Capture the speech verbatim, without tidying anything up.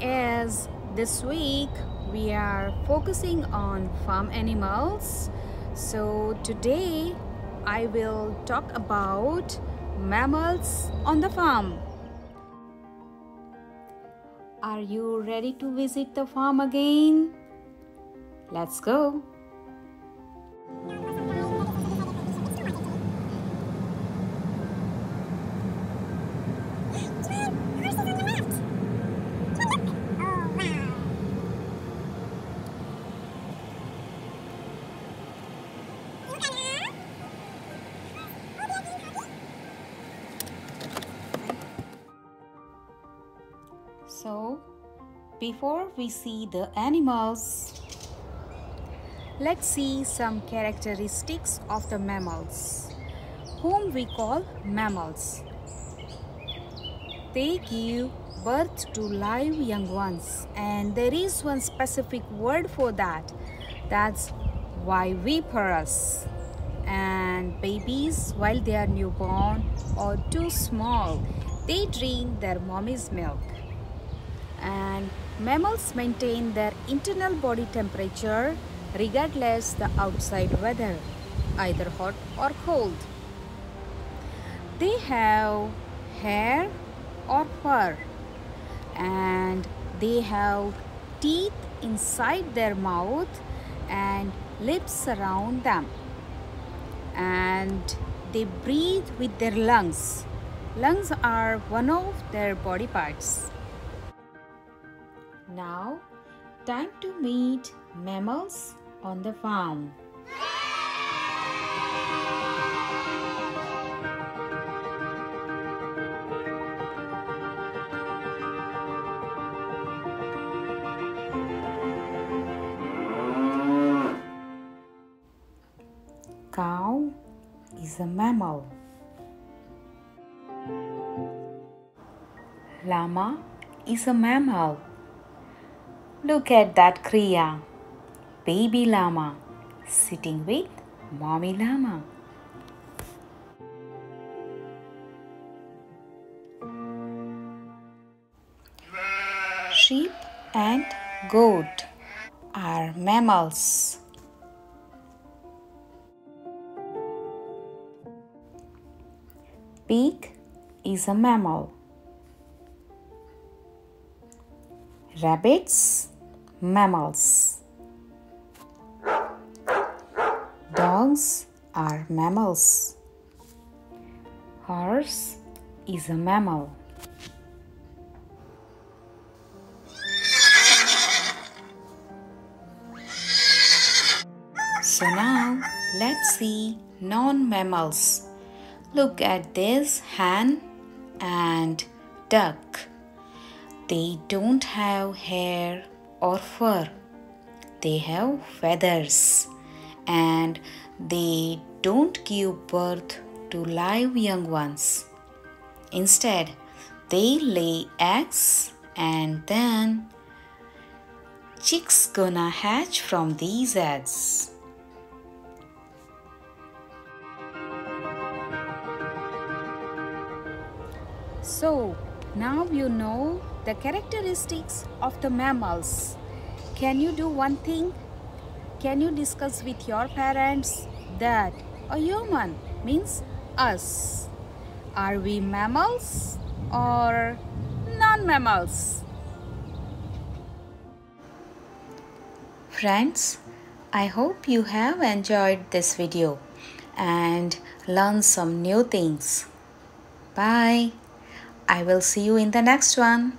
as this week we are focusing on farm animals. So today I will talk about mammals on the farm. Are you ready to visit the farm again? Let's go! So, before we see the animals, let's see some characteristics of the mammals, whom we call mammals. They give birth to live young ones, and there is one specific word for that. That's viviparous. And babies, while they are newborn or too small, they drink their mommy's milk. And mammals maintain their internal body temperature regardless the outside weather, either hot or cold. They have hair or fur, and they have teeth inside their mouth and lips around them, and they breathe with their lungs. Lungs are one of their body parts. Now, time to meet mammals on the farm. Cow is a mammal. Llama is a mammal. Look at that kriya. Baby llama sitting with mommy llama. Sheep and goat are mammals. Pig is a mammal. Rabbits, mammals. Dogs are mammals. Horse is a mammal. So now let's see non-mammals. Look at this hen and duck. They don't have hair or fur. They have feathers, and they don't give birth to live young ones. Instead, they lay eggs, and then chicks gonna hatch from these eggs. So, now you know the characteristics of the mammals. Can you do one thing? Can you discuss with your parents that a human means us? Are we mammals or non-mammals? Friends, I hope you have enjoyed this video and learned some new things. Bye! I will see you in the next one.